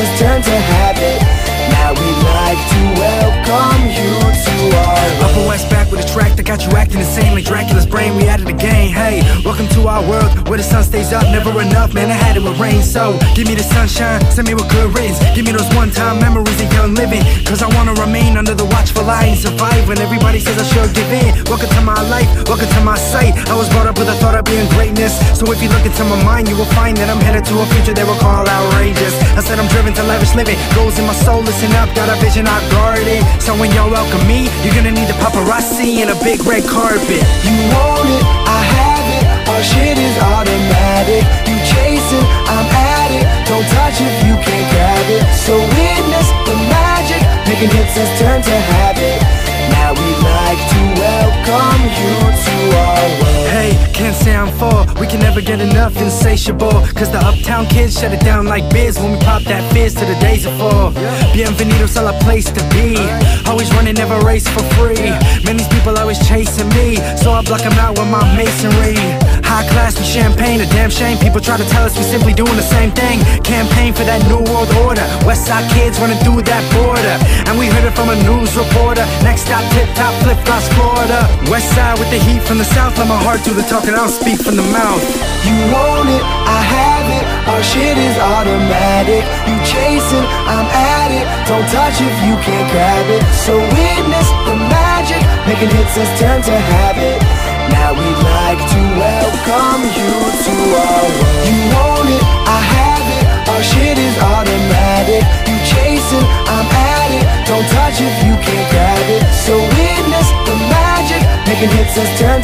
has turned to habit. Now we'd like to welcome you to our life. Upper West back with a track that got you acting insane. Like Dracula's brain, we added a game. Hey, welcome to our world where the sun stays up. Never enough, man, I had it with rain. So give me the sunshine, send me with good riddance. Give me those one-time memories of young living, cause I wanna remain under the watchful eye and survive when everybody says I should give in. Welcome to my life, welcome to my sight. I was brought up with the thought of being greatness. So if you look into my mind, you will find that I'm headed to a future they will call outrageous. I said I'm driven to lavish living, goals in my soul, listen up, got a vision, I guard it. So when y'all welcome me, you're gonna need the paparazzi and a big red carpet. You want it, I have it, our shit is automatic. You chase it, I'm at it, don't touch it, you can't grab it. So witness the magic, making hits has turned to habit. Now we'd like to welcome you to our world. Hey, can't say I'm full, we can never get enough, insatiable. Cause the uptown kids shut it down like biz when we pop that fizz to the days of fall. Bienvenidos a la place to be. Always running, never race for free. Man, these people always chasing me, so I block them out with my masonry. High class with champagne, a damn shame people try to tell us we simply doing the same thing. Campaign for that new world order, Westside kids running through that border. And we heard it from a news reporter, next stop tip-top, flip-flops, Florida. Westside with the heat from the south, let my heart do the talking, I'll speak from the mouth. You want it, I have it, our shit is automatic. You chase it, I'm at it, don't touch it, you can't grab it. So witness the magic, making hits has turned to habit. Now we'd like to welcome you to our world. You own it, I have it, our shit is automatic. You chase it, I'm at it, don't touch it, you can't grab it. So witness the magic, making hits us turn